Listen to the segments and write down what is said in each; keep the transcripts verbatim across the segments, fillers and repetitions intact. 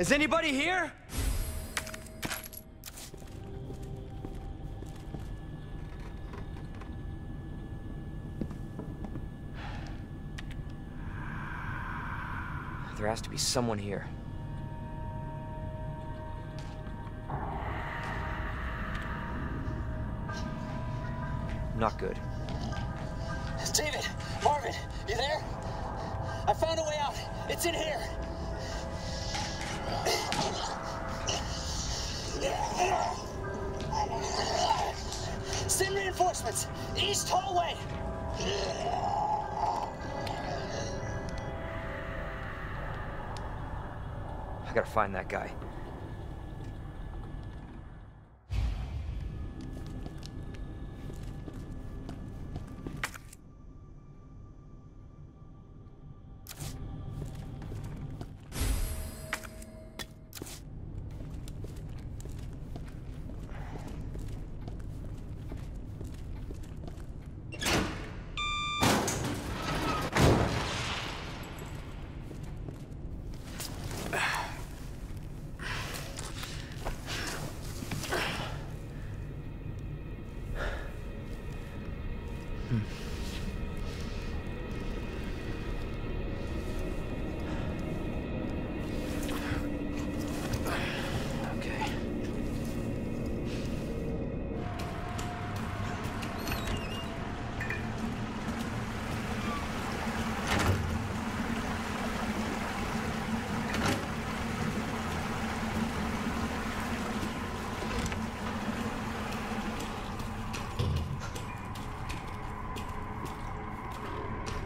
Is anybody here? There has to be someone here. Not good. David! Marvin! You there? I found a way out! It's in here! Send reinforcements! East hallway! I gotta find that guy.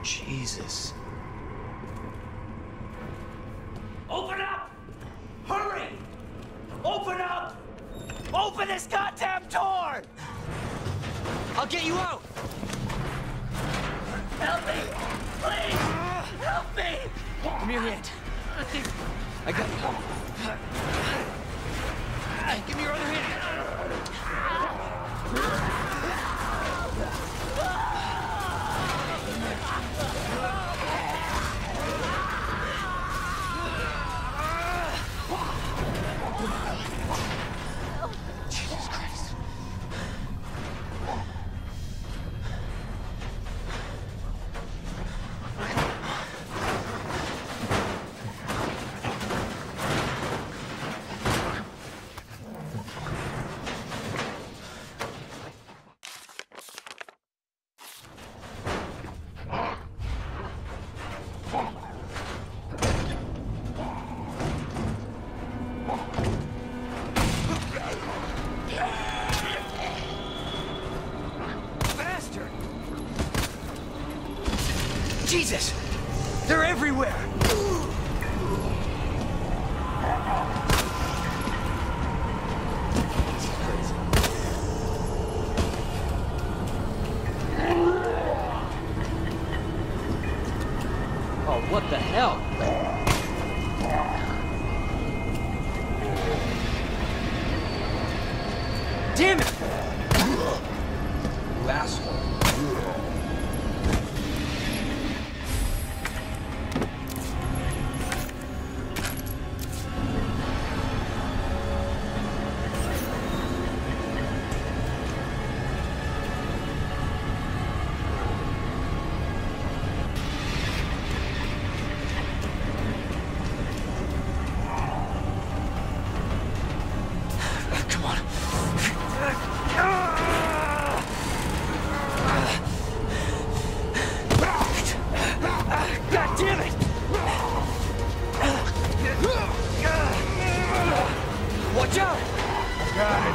Jesus. Open up! Hurry! Open up! Open this goddamn door! I'll get you out! Help me! Please! Help me! Give me your hand. I got you. Give me your other hand. Jesus! They're everywhere! Oh, what the hell? Damn it! You asshole. Got it.